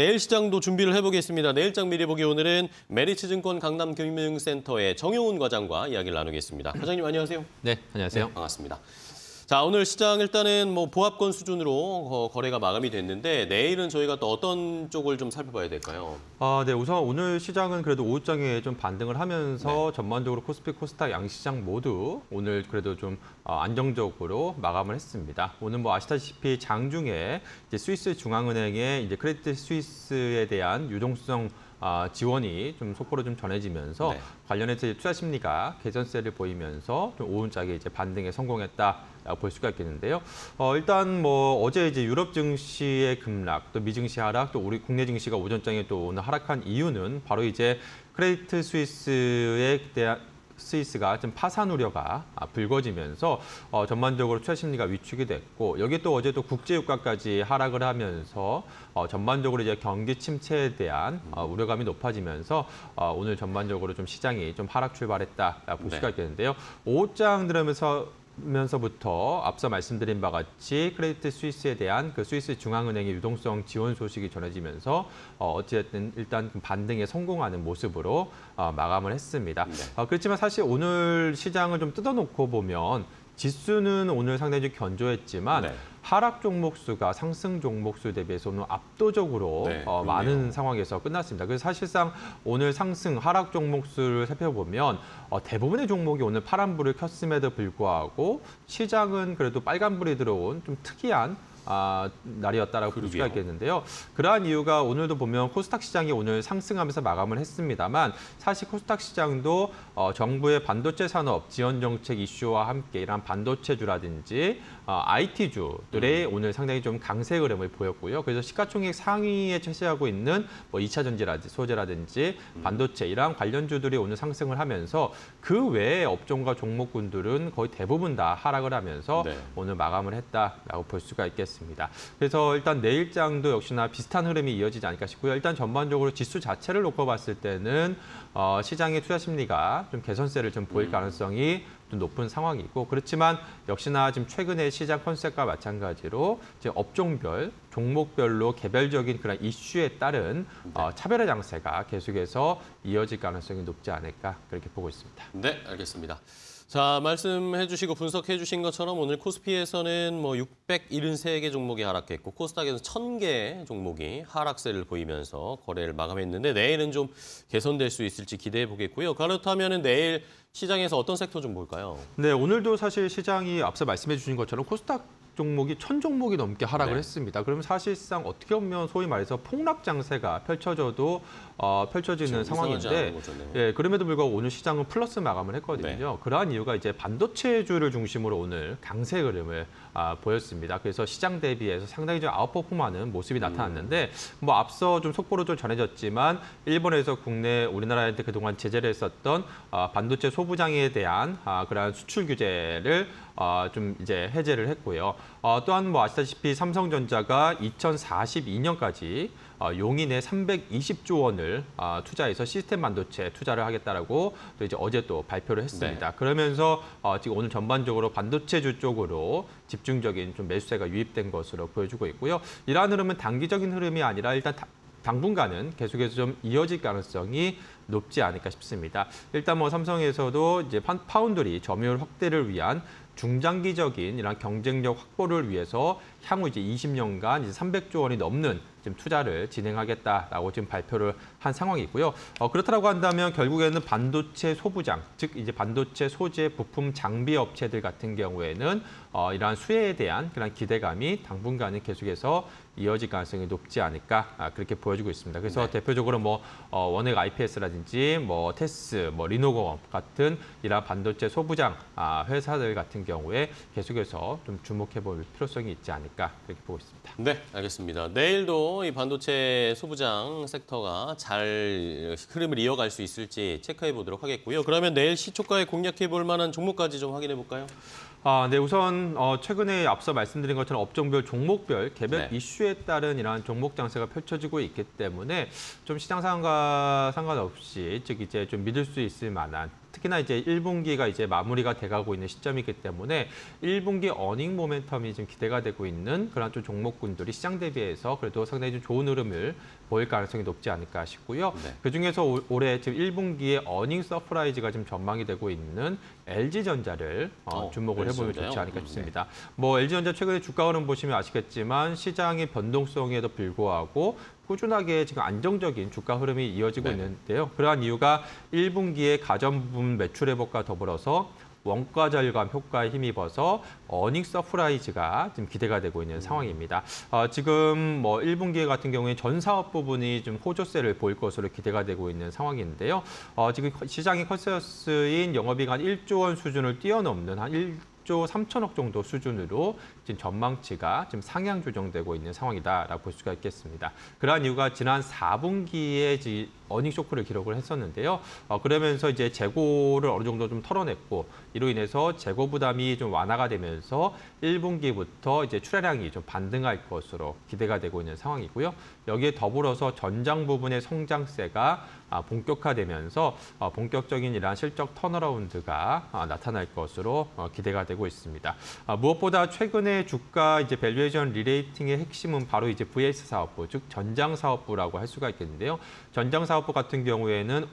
내일 시장도 준비를 해보겠습니다. 내일장 미리 보기 오늘은 메리츠증권 강남금융센터의 정영훈 과장과 이야기를 나누겠습니다. 과장님 안녕하세요. 네, 안녕하세요. 네, 반갑습니다. 자, 오늘 시장 일단은 뭐 보합권 수준으로 거래가 마감이 됐는데 내일은 저희가 또 어떤 쪽을 좀 살펴봐야 될까요? 아, 네. 우선 오늘 시장은 그래도 오후장에 좀 반등을 하면서 네. 전반적으로 코스피, 코스닥 양시장 모두 오늘 그래도 좀 안정적으로 마감을 했습니다. 오늘 뭐 아시다시피 장중에 이제 스위스 중앙은행의 이제 크레딧 스위스에 대한 유동성 지원이 좀 속보로 좀 전해지면서 네. 관련해서 투자 심리가 개선세를 보이면서 좀 오운짝에 이제 반등에 성공했다 볼 수가 있겠는데요. 일단 뭐 어제 이제 유럽 증시의 급락, 또 미 증시 하락, 또 우리 국내 증시가 오전장에 또 오늘 하락한 이유는 바로 이제 크레딧 스위스에 대한 스위스가 좀 파산 우려가 불거지면서 전반적으로 투자 심리가 위축이 됐고 여기에 또 어제 또 국제유가까지 하락을 하면서 전반적으로 이제 경기 침체에 대한 우려감이 높아지면서 오늘 전반적으로 좀 시장이 좀 하락 출발했다 볼 수가 있겠는데요. 오후장 들으면서부터 앞서 말씀드린 바 같이 크레딧 스위스에 대한 그 스위스 중앙은행의 유동성 지원 소식이 전해지면서 어찌됐든 일단 반등에 성공하는 모습으로 마감을 했습니다. 네. 그렇지만 사실 오늘 시장을 좀 뜯어놓고 보면 지수는 오늘 상당히 견조했지만 네. 하락 종목 수가 상승 종목 수 대비해서는 압도적으로 네, 많은 상황에서 끝났습니다. 그래서 사실상 오늘 상승, 하락 종목 수를 살펴보면 대부분의 종목이 오늘 파란불을 켰음에도 불구하고 시장은 그래도 빨간불이 들어온 좀 특이한 날이었다라고 볼 수가 있겠는데요. 그러한 이유가 오늘도 보면 코스닥 시장이 오늘 상승하면서 마감을 했습니다만 사실 코스닥 시장도 정부의 반도체 산업 지원 정책 이슈와 함께 이런 반도체주라든지 IT주들의 오늘 상당히 좀 강세 흐름을 보였고요. 그래서 시가총액 상위에 차지하고 있는 뭐 2차 전지라든지 소재라든지 반도체 이러한 관련주들이 오늘 상승을 하면서 그 외의 업종과 종목군들은 거의 대부분 다 하락을 하면서 네. 오늘 마감을 했다라고 볼 수가 있겠습니다. 그래서 일단 내일장도 역시나 비슷한 흐름이 이어지지 않을까 싶고요. 일단 전반적으로 지수 자체를 놓고 봤을 때는 시장의 투자 심리가 좀 개선세를 좀 보일 가능성이 좀 높은 상황이고 그렇지만 역시나 지금 최근의 시장 컨셉과 마찬가지로 이제 업종별, 종목별로 개별적인 그런 이슈에 따른 네. 차별화 장세가 계속해서 이어질 가능성이 높지 않을까 그렇게 보고 있습니다. 네, 알겠습니다. 자, 말씀해 주시고 분석해 주신 것처럼 오늘 코스피에서는 뭐 673개 종목이 하락했고 코스닥에서 1,000개 종목이 하락세를 보이면서 거래를 마감했는데 내일은 좀 개선될 수 있을지 기대해 보겠고요. 그렇다면 내일 시장에서 어떤 섹터 좀 볼까요? 네, 오늘도 사실 시장이 앞서 말씀해 주신 것처럼 코스닥 종목이 1,000종목이 넘게 하락을 네. 했습니다. 그럼 사실상 어떻게 보면 소위 말해서 폭락 장세가 펼쳐져도 펼쳐지는 상황인데, 예, 그럼에도 불구하고 오늘 시장은 플러스 마감을 했거든요. 네. 그러한 이유가 이제 반도체주를 중심으로 오늘 강세 흐름을 보였습니다. 그래서 시장 대비해서 상당히 좀 아웃퍼폼하는 모습이 나타났는데, 뭐 앞서 좀 속보로 좀 전해졌지만 일본에서 국내 우리나라한테 그동안 제재를 했었던 반도체 소부장에 대한 그러한 수출 규제를 좀 이제 해제를 했고요. 또한 뭐 아시다시피 삼성전자가 2042년까지 용인에 320조 원을 투자해서 시스템 반도체 투자를 하겠다라고 또 이제 어제 또 발표를 했습니다. 네. 그러면서 지금 오늘 전반적으로 반도체주 쪽으로 집중적인 좀 매수세가 유입된 것으로 보여주고 있고요. 이러한 흐름은 단기적인 흐름이 아니라 일단 당분간은 계속해서 좀 이어질 가능성이 높지 않을까 싶습니다. 일단 뭐 삼성에서도 이제 파운드리 점유율 확대를 위한 중장기적인 이런 경쟁력 확보를 위해서 향후 이제 20년간 이제 300조 원이 넘는 지금 투자를 진행하겠다라고 지금 발표를 한 상황이고요. 그렇다라고 한다면 결국에는 반도체 소부장, 즉 이제 반도체 소재 부품 장비 업체들 같은 경우에는 이러한 수혜에 대한 그런 기대감이 당분간은 계속해서 이어질 가능성이 높지 않을까 그렇게 보여지고 있습니다. 그래서 네. 대표적으로 뭐 원액 IPS라든지 뭐 테스, 뭐 리노공업 같은 이러한 반도체 소부장 회사들 같은 경우에 계속해서 좀 주목해볼 필요성이 있지 않을까 그렇게 보고 있습니다. 네, 알겠습니다. 내일도 이 반도체 소부장 섹터가 잘 흐름을 이어갈 수 있을지 체크해 보도록 하겠고요. 그러면 내일 시초가에 공략해 볼 만한 종목까지 좀 확인해 볼까요? 네, 우선 최근에 앞서 말씀드린 것처럼 업종별, 종목별, 개별 네. 이슈에 따른 이러한 종목 장세가 펼쳐지고 있기 때문에 좀 시장 상황과 상관없이 즉 이제 좀 믿을 수 있을 만한 특히나 이제 1분기가 이제 마무리가 돼가고 있는 시점이기 때문에 1분기 어닝 모멘텀이 지금 기대가 되고 있는 그런 좀 종목군들이 시장 대비해서 그래도 상당히 좀 좋은 흐름을 보일 가능성이 높지 않을까 싶고요. 네. 그중에서 올해 지금 1분기에 어닝 서프라이즈가 지금 전망이 되고 있는 LG전자를 주목을 해보면 좋지 않을까 싶습니다. 뭐 LG전자 최근에 주가 흐름 보시면 아시겠지만 시장의 변동성에도 불구하고 꾸준하게 지금 안정적인 주가 흐름이 이어지고 있는데요. 그러한 이유가 1분기에 가전부품 매출 회복과 더불어서 원가 절감 효과에 힘입어서 어닝 서프라이즈가 지금 기대가 되고 있는 상황입니다. 지금 뭐 1분기 같은 경우에 전 사업 부분이 좀 호조세를 보일 것으로 기대가 되고 있는 상황인데요. 지금 시장의 컨센서스인 영업이익 1조 원 수준을 뛰어넘는 한 1조 3천억 정도 수준으로 지금 전망치가 지금 상향 조정되고 있는 상황이다라고 볼 수가 있겠습니다. 그러한 이유가 지난 4분기에 어닝 쇼크를 기록을 했었는데요. 그러면서 이제 재고를 어느 정도 좀 털어냈고 이로 인해서 재고 부담이 좀 완화가 되면서 1분기부터 이제 출하량이 좀 반등할 것으로 기대가 되고 있는 상황이고요. 여기에 더불어서 전장 부분의 성장세가 본격화되면서 본격적인 이러한 실적 턴어라운드가 나타날 것으로 기대가 되고 있습니다. 무엇보다 최근에 주가 이제 밸류에이션 리레이팅의 핵심은 바로 이제 VS 사업부, 즉 전장 사업부라고 할 수가 있겠는데요. 전장 사업부 같은 경우에는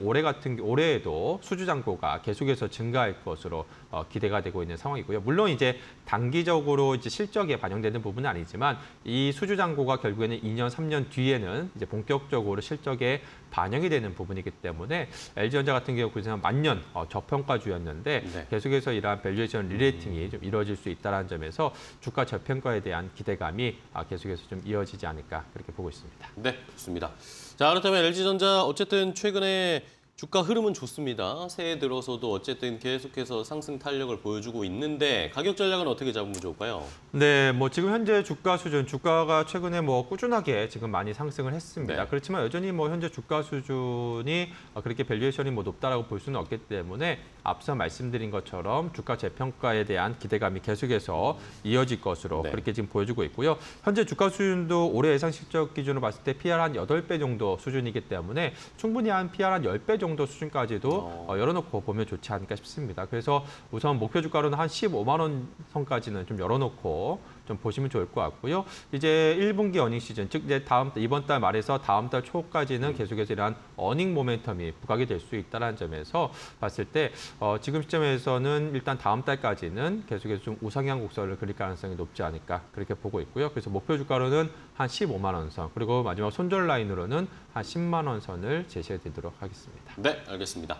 올해에도 수주 잔고가 계속해서 증가할 것으로 기대가 되고 있는 상황이고요. 물론 이제 단기적으로 이제 실적에 반영되는 부분은 아니지만 이 수주 잔고가 결국에는 2년, 3년 뒤에는 이제 본격적으로 실적에 반영이 되는 부분이기 때문에 LG전자 같은 경우 그냥 만년 저평가주였는데 계속해서 이러한 밸류에이션 리레이팅이 좀 이루어질 수 있다는 점에서 주가 저평가에 대한 기대감이 계속해서 좀 이어지지 않을까 그렇게 보고 있습니다. 네, 좋습니다. 자, 그렇다면 LG전자 어쨌든 최근에 주가 흐름은 좋습니다. 새해 들어서도 어쨌든 계속해서 상승 탄력을 보여주고 있는데 가격 전략은 어떻게 잡으면 좋을까요? 네, 뭐 지금 현재 주가 수준, 주가가 최근에 뭐 꾸준하게 지금 많이 상승을 했습니다. 네. 그렇지만 여전히 뭐 현재 주가 수준이 그렇게 밸류에이션이 뭐 높다라고 볼 수는 없기 때문에 앞서 말씀드린 것처럼 주가 재평가에 대한 기대감이 계속해서 이어질 것으로 그렇게 지금 보여주고 있고요. 현재 주가 수준도 올해 예상 실적 기준으로 봤을 때 PR 한 8배 정도 수준이기 때문에 충분히 한 PR 한 10배 정도 수준까지도 열어놓고 보면 좋지 않을까 싶습니다. 그래서 우선 목표 주가로는 한 15만 원 선까지는 좀 열어놓고 좀 보시면 좋을 것 같고요. 이제 1분기 어닝 시즌, 즉 이제 이번 달 말에서 다음 달 초까지는 계속해서 이러한 어닝 모멘텀이 부각이 될 수 있다는 점에서 봤을 때 지금 시점에서는 일단 다음 달까지는 계속해서 좀 우상향 곡선을 그릴 가능성이 높지 않을까 그렇게 보고 있고요. 그래서 목표 주가로는 한 15만 원 선, 그리고 마지막 손절 라인으로는 한 10만 원 선을 제시해드리도록 하겠습니다. 네, 알겠습니다.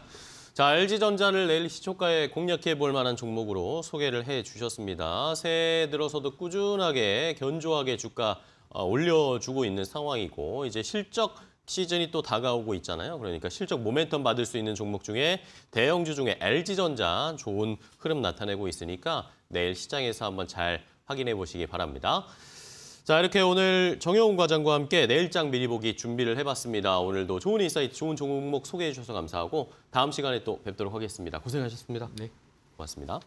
자, LG전자를 내일 시초가에 공략해볼 만한 종목으로 소개를 해주셨습니다. 새해 들어서도 꾸준하게 견조하게 주가 올려주고 있는 상황이고 이제 실적 시즌이 또 다가오고 있잖아요. 그러니까 실적 모멘텀 받을 수 있는 종목 중에 대형주 중에 LG전자 좋은 흐름 나타내고 있으니까 내일 시장에서 한번 잘 확인해 보시기 바랍니다. 자, 이렇게 오늘 정영훈 과장과 함께 내일장 미리 보기 준비를 해봤습니다. 오늘도 좋은 인사이트, 좋은 종목 소개해 주셔서 감사하고 다음 시간에 또 뵙도록 하겠습니다. 고생하셨습니다. 네. 고맙습니다.